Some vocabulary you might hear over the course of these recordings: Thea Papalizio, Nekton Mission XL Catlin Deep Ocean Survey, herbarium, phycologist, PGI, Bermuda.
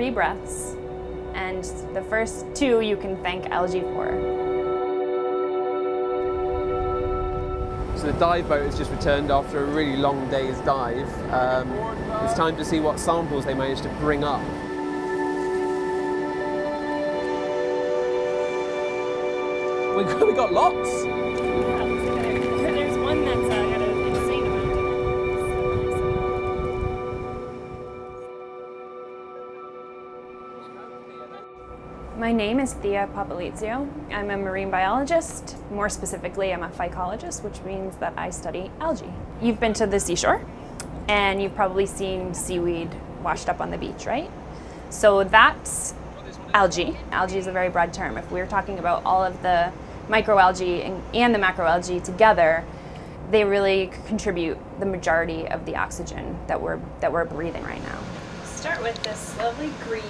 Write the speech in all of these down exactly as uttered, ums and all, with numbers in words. three breaths, and the first two you can thank algae for. So the dive boat has just returned after a really long day's dive. Um, it's time to see what samples they managed to bring up. We, we got lots. There's one that's uh, got an insane amount of it. My name is Thea Papalizio. I'm a marine biologist. More specifically, I'm a phycologist, which means that I study algae. You've been to the seashore, and you've probably seen seaweed washed up on the beach, right? So that's algae. Algae is a very broad term. If we were talking about all of the microalgae and, and the macroalgae together, they really contribute the majority of the oxygen that we're, that we're breathing right now. Start with this lovely green.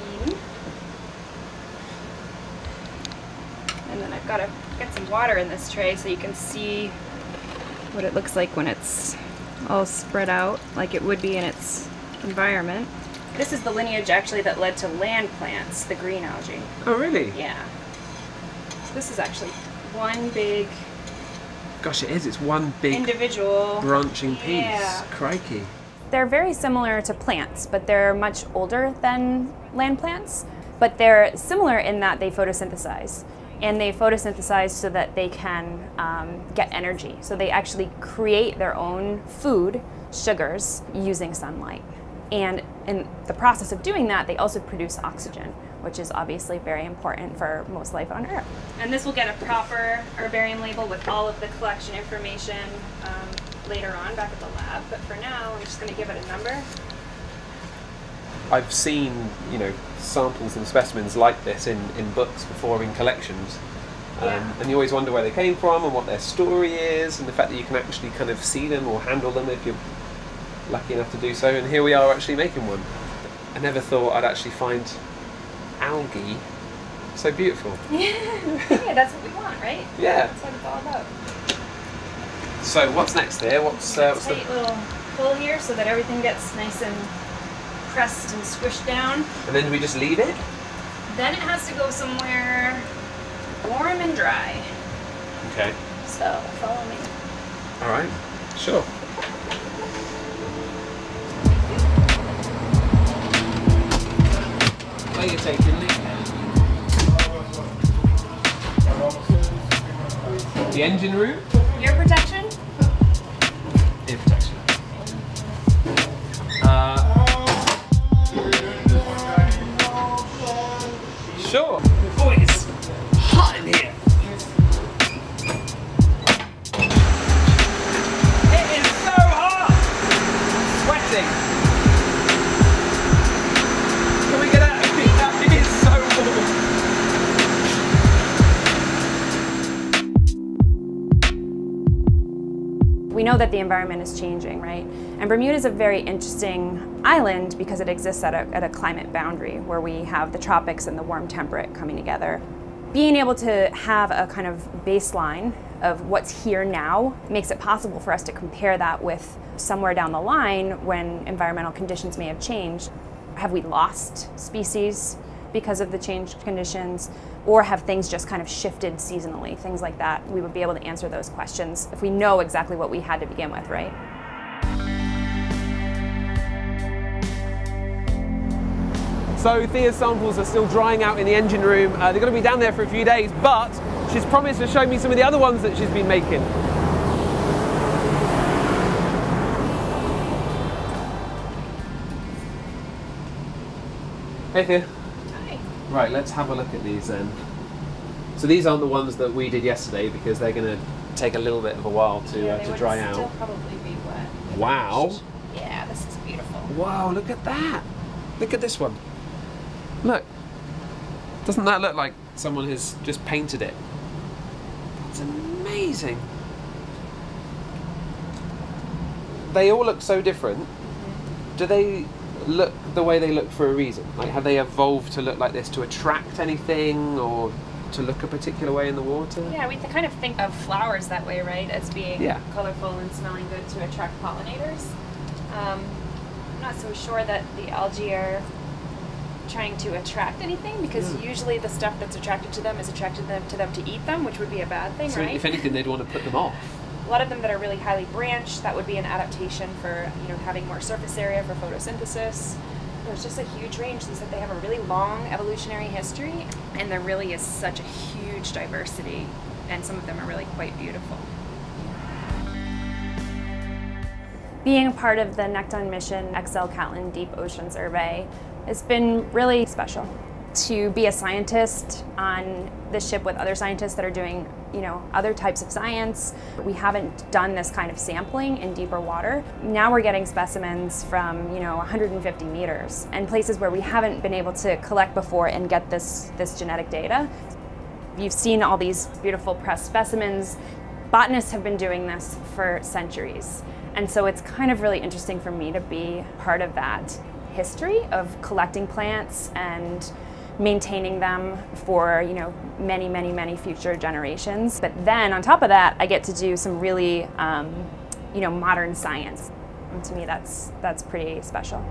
And then I've got to get some water in this tray so you can see what it looks like when it's all spread out like it would be in its environment. This is the lineage actually that led to land plants, the green algae. Oh really? Yeah. So this is actually one big... Gosh it is, it's one big individual branching piece. Yeah. Crikey. They're very similar to plants, but they're much older than land plants. But they're similar in that they photosynthesize. And they photosynthesize so that they can um, get energy. So they actually create their own food, sugars, using sunlight. And in the process of doing that, they also produce oxygen, which is obviously very important for most life on Earth. And this will get a proper herbarium label with all of the collection information um, later on back at the lab. But for now, I'm just gonna give it a number. I've seen, you know, samples and specimens like this in, in books before, in collections, um, yeah. And you always wonder where they came from and what their story is, and the fact that you can actually kind of see them or handle them if you're lucky enough to do so, and here we are actually making one. I never thought I'd actually find algae so beautiful. Yeah, yeah, that's what we want, right? Yeah. That's what it's all about. So what's next there? What's, uh, what's tight the... little pull here so that everything gets nice and pressed and squished down. And then do we just leave it? Then it has to go somewhere warm and dry. Okay. So, follow me. All right, sure. Where are you taking me? The engine room? Ear protection? Ear protection. Uh, Sure. Oh, it's hot in here. It is so hot. Sweating. Can we get out of here? That thing is so warm. We know that the environment is changing, right? And Bermuda is a very interesting island because it exists at a, at a climate boundary where we have the tropics and the warm temperate coming together. Being able to have a kind of baseline of what's here now makes it possible for us to compare that with somewhere down the line when environmental conditions may have changed. Have we lost species because of the changed conditions, or have things just kind of shifted seasonally? Things like that. We would be able to answer those questions if we know exactly what we had to begin with, right? So Thea's samples are still drying out in the engine room. Uh, they're going to be down there for a few days, but she's promised to show me some of the other ones that she's been making. Hey Thea. Hi. Right, let's have a look at these then. So these aren't the ones that we did yesterday because they're going to take a little bit of a while to, yeah, uh, to dry out. They would still probably be wet. Wow. Yeah, this is beautiful. Wow, look at that. Look at this one. Look, doesn't that look like someone has just painted it? That's amazing. They all look so different. Do they look the way they look for a reason? Like, have they evolved to look like this to attract anything or to look a particular way in the water? Yeah, we kind of think of flowers that way, right? As being yeah. colorful and smelling good to attract pollinators. Um, I'm not so sure that the algae are trying to attract anything, because mm. usually the stuff that's attracted to them is attracted them, to them to eat them, which would be a bad thing, so right? So if anything, they'd want to put them off. A lot of them that are really highly branched, that would be an adaptation for, you know, having more surface area for photosynthesis. There's just a huge range. They said they have a really long evolutionary history, and there really is such a huge diversity, and some of them are really quite beautiful. Being part of the Nekton Mission X L Catlin Deep Ocean Survey has been really special. To be a scientist on this ship with other scientists that are doing, you know, other types of science. We haven't done this kind of sampling in deeper water. Now we're getting specimens from, you know, one hundred fifty meters and places where we haven't been able to collect before and get this, this genetic data. You've seen all these beautiful pressed specimens. Botanists have been doing this for centuries. And so it's kind of really interesting for me to be part of that history of collecting plants and maintaining them for, you know, many, many, many future generations. But then on top of that, I get to do some really, um, you know, modern science. And to me, that's, that's pretty special.